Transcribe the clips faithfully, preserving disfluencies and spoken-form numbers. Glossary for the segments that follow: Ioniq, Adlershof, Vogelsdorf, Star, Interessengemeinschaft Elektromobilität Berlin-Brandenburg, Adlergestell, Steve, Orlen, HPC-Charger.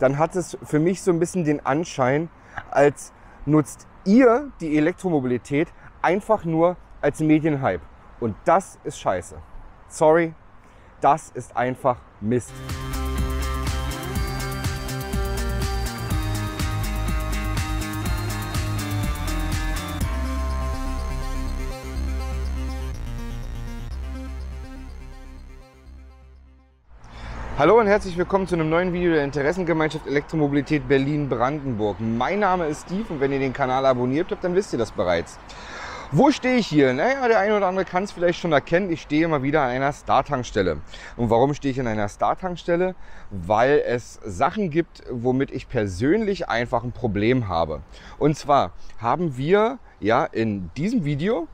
dann hat es für mich so ein bisschen den Anschein, als nutzt ihr die Elektromobilität einfach nur als Medienhype. Und das ist scheiße. Sorry, das ist einfach Mist. Hallo und herzlich willkommen zu einem neuen Video der Interessengemeinschaft Elektromobilität Berlin-Brandenburg. Mein Name ist Steve und wenn ihr den Kanal abonniert habt, dann wisst ihr das bereits. Wo stehe ich hier? Naja, der eine oder andere kann es vielleicht schon erkennen, ich stehe mal wieder an einer Star-Tankstelle. Und warum stehe ich an einer Star-Tankstelle? Weil es Sachen gibt, womit ich persönlich einfach ein Problem habe. Und zwar haben wir ja in diesem Video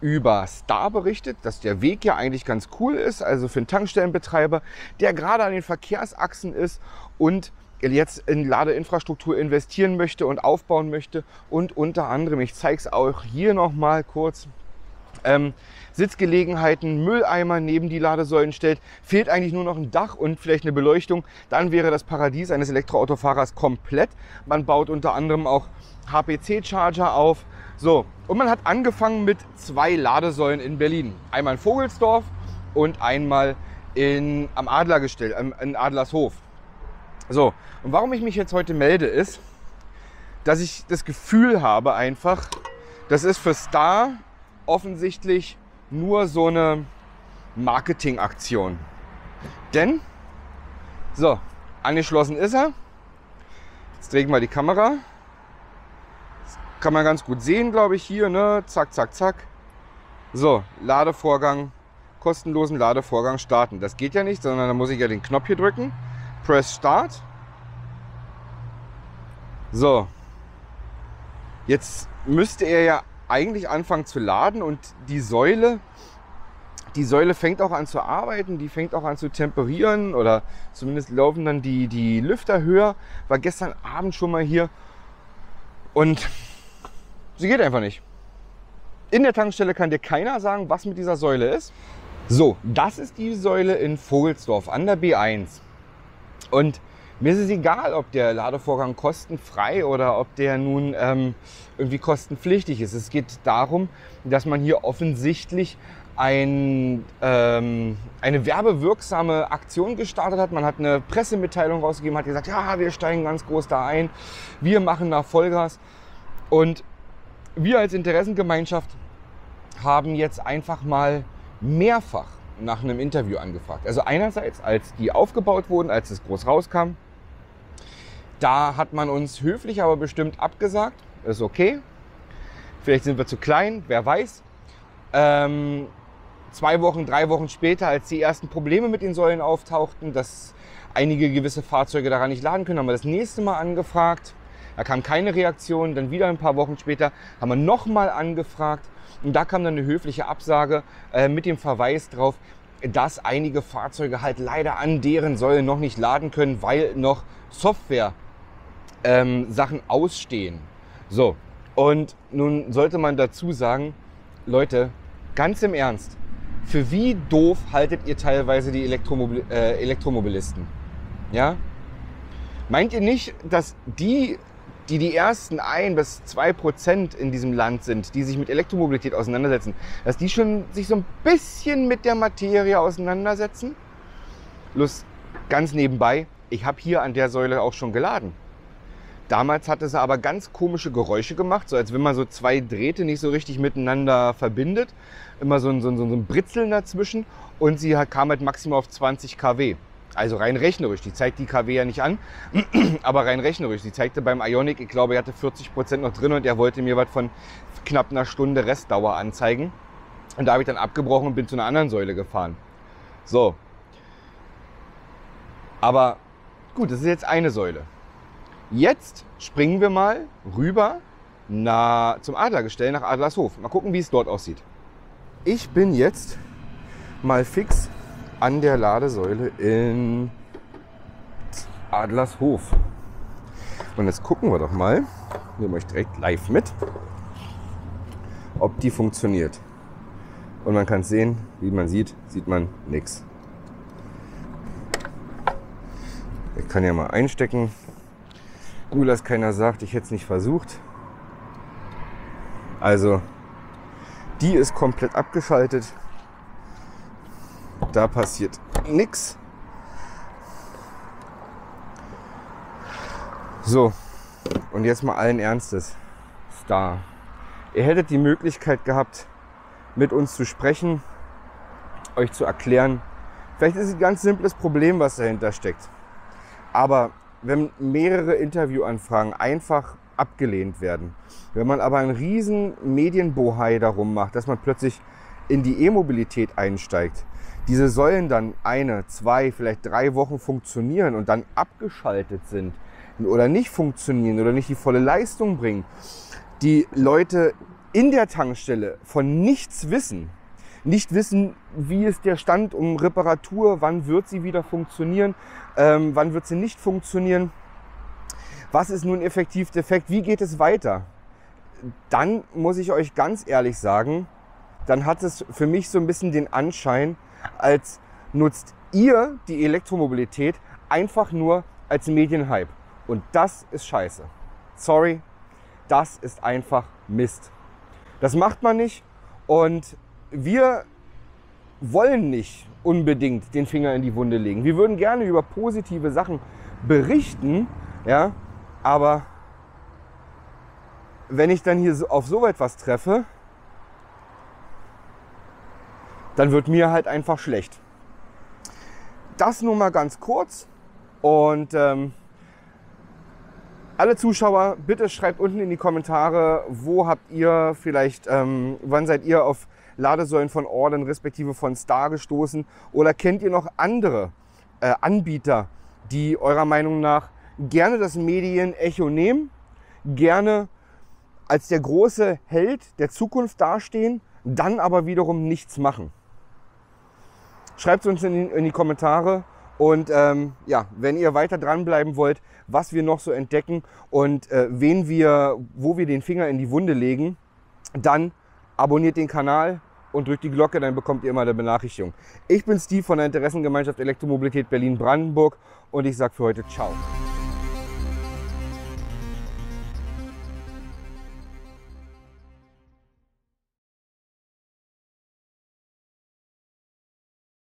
über Star berichtet, dass der Weg ja eigentlich ganz cool ist, also für einen Tankstellenbetreiber, der gerade an den Verkehrsachsen ist und jetzt in Ladeinfrastruktur investieren möchte und aufbauen möchte. Und unter anderem, ich zeige es auch hier nochmal kurz, ähm, Sitzgelegenheiten, Mülleimer neben die Ladesäulen stellt, fehlt eigentlich nur noch ein Dach und vielleicht eine Beleuchtung, dann wäre das Paradies eines Elektroautofahrers komplett. Man baut unter anderem auch H P C-Charger auf. So, und man hat angefangen mit zwei Ladesäulen in Berlin. Einmal in Vogelsdorf und einmal in, am Adlergestell, in Adlershof. So, und warum ich mich jetzt heute melde ist, dass ich das Gefühl habe einfach, das ist für Star offensichtlich nur so eine Marketingaktion. Denn, so, angeschlossen ist er. Jetzt drehe ich mal die Kamera. Kann man ganz gut sehen, glaube ich, hier, ne? Zack, zack, zack. So, Ladevorgang, kostenlosen Ladevorgang starten. Das geht ja nicht, sondern da muss ich ja den Knopf hier drücken. Press Start. So. Jetzt müsste er ja eigentlich anfangen zu laden und die Säule, die Säule fängt auch an zu arbeiten, die fängt auch an zu temperieren oder zumindest laufen dann die, die Lüfter höher. War gestern Abend schon mal hier und sie geht einfach nicht. In der Tankstelle kann dir keiner sagen, was mit dieser Säule ist. So, das ist die Säule in Vogelsdorf an der B eins. Und mir ist es egal, ob der Ladevorgang kostenfrei oder ob der nun ähm, irgendwie kostenpflichtig ist. Es geht darum, dass man hier offensichtlich ein, ähm, eine werbewirksame Aktion gestartet hat. Man hat eine Pressemitteilung rausgegeben, hat gesagt, ja, wir steigen ganz groß da ein, wir machen nach Vollgas. Und wir als Interessengemeinschaft haben jetzt einfach mal mehrfach nach einem Interview angefragt. Also einerseits, als die aufgebaut wurden, als es groß rauskam, da hat man uns höflich, aber bestimmt abgesagt. Ist okay. Vielleicht sind wir zu klein, wer weiß. Ähm, zwei Wochen, drei Wochen später, als die ersten Probleme mit den Säulen auftauchten, dass einige gewisse Fahrzeuge daran nicht laden können, haben wir das nächste Mal angefragt. Da kam keine Reaktion, dann wieder ein paar Wochen später haben wir nochmal angefragt und da kam dann eine höfliche Absage äh, mit dem Verweis darauf, dass einige Fahrzeuge halt leider an deren Säulen noch nicht laden können, weil noch Software ähm, Sachen ausstehen. So, und nun sollte man dazu sagen, Leute, ganz im Ernst, für wie doof haltet ihr teilweise die Elektromobil äh, Elektromobilisten? Ja? Meint ihr nicht, dass die die die ersten ein bis zwei Prozent in diesem Land sind, die sich mit Elektromobilität auseinandersetzen, dass die schon sich so ein bisschen mit der Materie auseinandersetzen? Bloß ganz nebenbei, ich habe hier an der Säule auch schon geladen. Damals hatte sie aber ganz komische Geräusche gemacht, so als wenn man so zwei Drähte nicht so richtig miteinander verbindet, immer so ein, so ein, so ein Britzeln dazwischen und sie kam halt maximal auf zwanzig Kilowatt. Also rein rechnerisch, die zeigt die K W ja nicht an, aber rein rechnerisch, die zeigte beim Ioniq, ich glaube, er hatte vierzig Prozent noch drin und er wollte mir was von knapp einer Stunde Restdauer anzeigen. Und da habe ich dann abgebrochen und bin zu einer anderen Säule gefahren. So. Aber gut, das ist jetzt eine Säule. Jetzt springen wir mal rüber nach, zum Adlergestell, nach Adlershof. Mal gucken, wie es dort aussieht. Ich bin jetzt mal fix an der Ladesäule in Adlershof. Und jetzt gucken wir doch mal, nehmen wir euch direkt live mit, ob die funktioniert. Und man kann es sehen, wie man sieht, sieht man nichts. Ich kann ja mal einstecken. Gut, dass keiner sagt, ich hätte es nicht versucht. Also, die ist komplett abgeschaltet. Da passiert nichts. So, und jetzt mal allen Ernstes. Star. Ihr hättet die Möglichkeit gehabt, mit uns zu sprechen, euch zu erklären. Vielleicht ist es ein ganz simples Problem, was dahinter steckt. Aber wenn mehrere Interviewanfragen einfach abgelehnt werden, wenn man aber einen riesen Medienbohai darum macht, dass man plötzlich in die E-Mobilität einsteigt, diese sollen dann eine, zwei, vielleicht drei Wochen funktionieren und dann abgeschaltet sind oder nicht funktionieren oder nicht die volle Leistung bringen, die Leute in der Tankstelle von nichts wissen, nicht wissen, wie ist der Stand um Reparatur, wann wird sie wieder funktionieren, ähm, wann wird sie nicht funktionieren, was ist nun effektiv defekt, wie geht es weiter? Dann muss ich euch ganz ehrlich sagen, dann hat es für mich so ein bisschen den Anschein, als nutzt ihr die Elektromobilität einfach nur als Medienhype. Und das ist scheiße. Sorry, das ist einfach Mist. Das macht man nicht und wir wollen nicht unbedingt den Finger in die Wunde legen. Wir würden gerne über positive Sachen berichten, ja, aber wenn ich dann hier auf so etwas treffe, dann wird mir halt einfach schlecht. Das nur mal ganz kurz und ähm, alle Zuschauer, bitte schreibt unten in die Kommentare, wo habt ihr vielleicht, ähm, wann seid ihr auf Ladesäulen von Orlen respektive von Star gestoßen oder kennt ihr noch andere äh, Anbieter, die eurer Meinung nach gerne das Medienecho nehmen, gerne als der große Held der Zukunft dastehen, dann aber wiederum nichts machen. Schreibt es uns in die, in die Kommentare. Und ähm, ja, wenn ihr weiter dranbleiben wollt, was wir noch so entdecken und äh, wen wir, wo wir den Finger in die Wunde legen, dann abonniert den Kanal und drückt die Glocke, dann bekommt ihr immer eine Benachrichtigung. Ich bin Steve von der Interessengemeinschaft Elektromobilität Berlin-Brandenburg und ich sage für heute ciao.